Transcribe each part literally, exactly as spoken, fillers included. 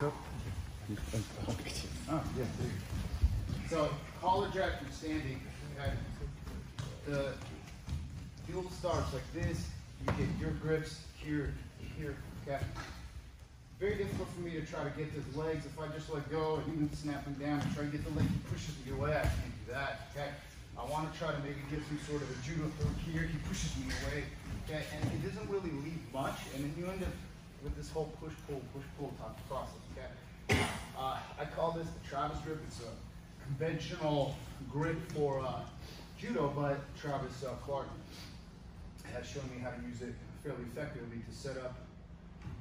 Oh, yeah. So, collar jack from standing, okay? The dual starts like this. You get your grips here, here, okay? Very difficult for me to try to get the legs. If I just let go and even snap them down and try to get the leg he pushes me away, I can't do that, okay? I want to try to maybe get some sort of a judo throw here. He pushes me away, okay? And it doesn't really leave much, and then you end up with this whole push-pull, push-pull type of process, okay? Uh, I call this the Travis grip. It's a conventional grip for uh, judo, but Travis uh, Clark has shown me how to use it fairly effectively to set up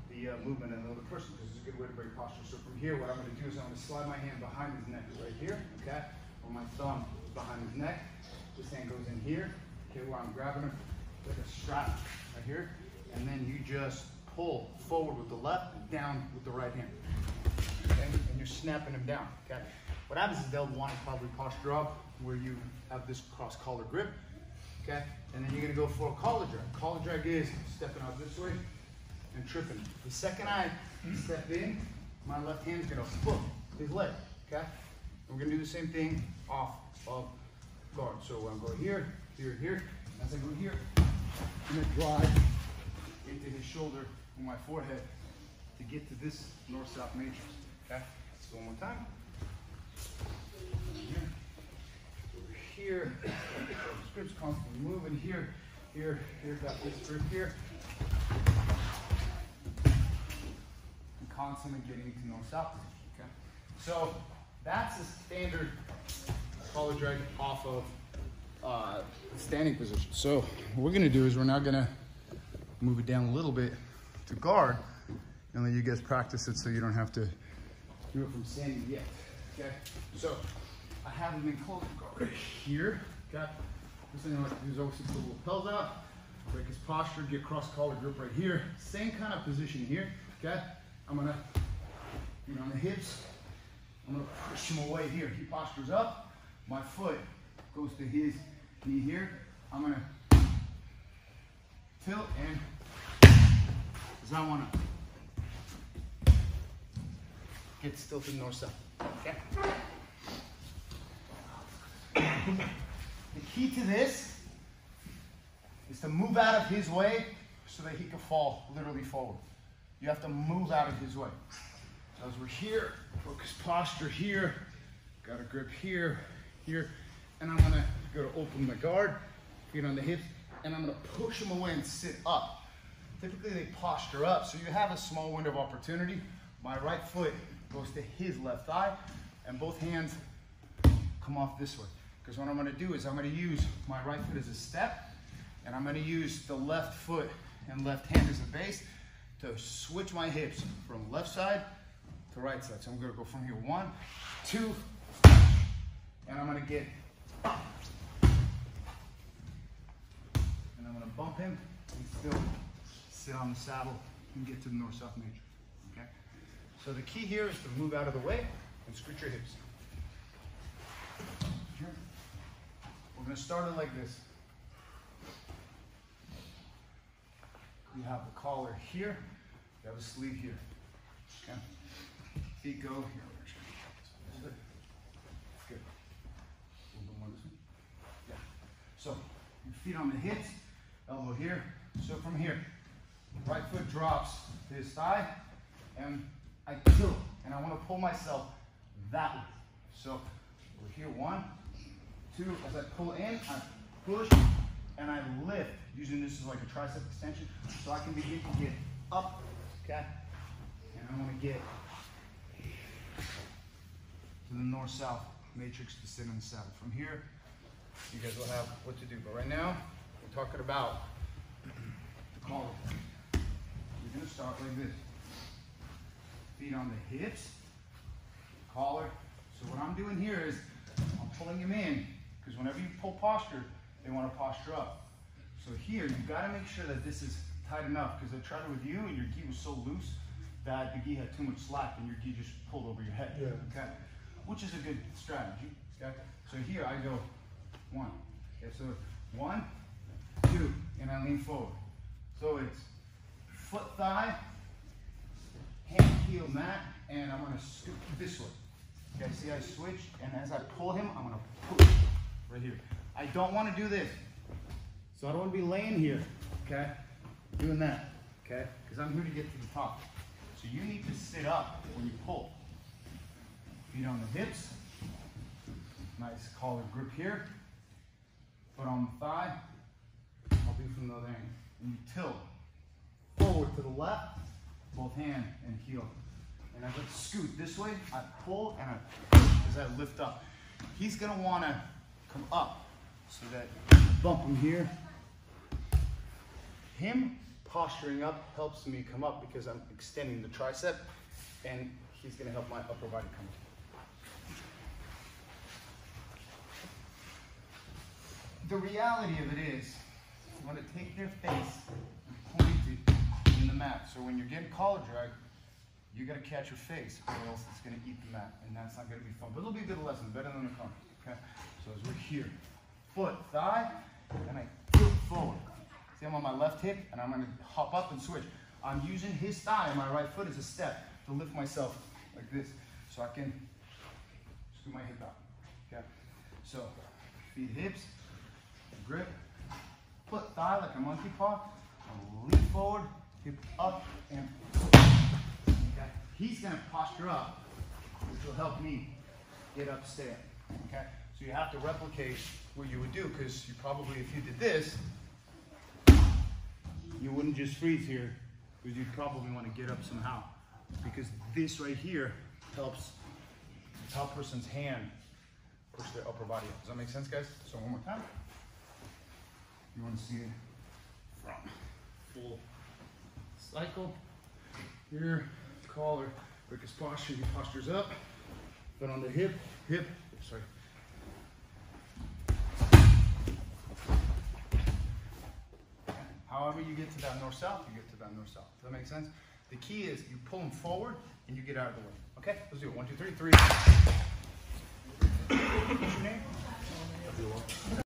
the uh, movement of another person, because it's a good way to break posture. So from here, what I'm gonna do is I'm gonna slide my hand behind his neck right here, okay? Or my thumb behind his neck. This hand goes in here, okay, where I'm grabbing him like a strap right here, and then you just pull forward with the left and down with the right hand, okay? And you're snapping him down, okay? What happens is they'll want to probably posture up where you have this cross collar grip, okay? And then you're gonna go for a collar drag. Collar drag is stepping out this way and tripping. The second I step in, my left hand's gonna hook his leg, okay? We're gonna do the same thing off of guard. So I'm going here, here, here. As I go here, I'm gonna drive into his shoulder and my forehead to get to this North South Matrix, okay? Let's go one more time. Over here, this grip's constantly moving here, here, here, got this grip here. And constantly getting to North South, okay? So that's a standard collar drag off of uh, standing position. So what we're gonna do is we're now gonna move it down a little bit to guard and let you guys practice it so you don't have to do it from standing yet, okay? So I have him in close guard here, okay? First thing I like to do is obviously put a little pelt out, break his posture, get cross collar grip right here. Same kind of position here, okay? I'm gonna, you know, on the hips, I'm gonna push him away here. He postures up, my foot goes to his knee here. I'm gonna tilt and because I want to get still to the North South, okay? The key to this is to move out of his way so that he can fall literally forward. You have to move out of his way. So as we're here, focus posture here, got a grip here, here, and I'm gonna go to open my guard, feet on the hips, and I'm gonna push them away and sit up. Typically they posture up, so you have a small window of opportunity. My right foot goes to his left thigh, and both hands come off this way. Because what I'm gonna do is I'm gonna use my right foot as a step, and I'm gonna use the left foot and left hand as a base to switch my hips from left side to right side. So I'm gonna go from here, one, two, and I'm gonna get bump him and still sit on the saddle and get to the North South Matrix, okay? So the key here is to move out of the way and scooch your hips. Here. We're gonna start it like this. You have the collar here, you have a sleeve here, okay? Feet go here. Good. Good. A little bit more this way. Yeah. So, your feet on the hips, elbow here. So from here, right foot drops to his thigh, and I tilt, and I want to pull myself that way. So we're here, one, two. As I pull in, I push, and I lift, using this as like a tricep extension, so I can begin to get up, okay? And I want to get to the North-South Matrix to sit on the saddle. From here, you guys will have what to do, but right now, we're talking about the collar. You're gonna start like this. Feet on the hips, collar. So what I'm doing here is I'm pulling him in, because whenever you pull posture, they want to posture up. So here, you gotta make sure that this is tight enough, because I tried it with you and your gi was so loose that the gi had too much slack and your gi just pulled over your head, yeah. Okay? Which is a good strategy, okay? So here I go one, okay? So one, two, and I lean forward. So it's foot, thigh, hand, heel, mat, and I'm gonna scoop this way. Okay, see I switch, and as I pull him, I'm gonna push right here. I don't wanna do this. So I don't wanna be laying here, okay? Doing that, okay? Because I'm here to get to the top. So you need to sit up when you pull. Feet on the hips, nice collar grip here. Foot on the thigh, I'll do from the other end. And you tilt forward to the left, both hand and heel. And I just scoot this way, I pull and I push as I lift up. He's gonna wanna come up so that bump him here. Him posturing up helps me come up because I'm extending the tricep and he's gonna help my upper body come up. The reality of it is, you want to take their face and point it in the mat. So when you're getting collar drag, you got to catch your face, or else it's going to eat the mat, and that's not going to be fun. But it'll be a good lesson, better than a comfort. Okay? So as we're here, foot, thigh, and I foot forward. See, I'm on my left hip, and I'm going to hop up and switch. I'm using his thigh and my right foot as a step to lift myself like this, so I can scoop my hip out. Okay? So feet, hips. Grip, foot, thigh like a monkey paw, lean forward, hip up and forward. Okay. He's going to posture up, which will help me get up, stay up. Okay? So you have to replicate what you would do, because you probably, if you did this, you wouldn't just freeze here, because you'd probably want to get up somehow, because this right here helps the top person's hand push their upper body up. Does that make sense, guys? So one more time. You want to see it from full cycle. Here, collar, break his posture, he postures up, foot on the hip, hip, sorry. However you get to that north-south, you get to that north-south. Does that make sense? The key is you pull them forward and you get out of the way. Okay, let's do it. One, two, three, three. What's your name?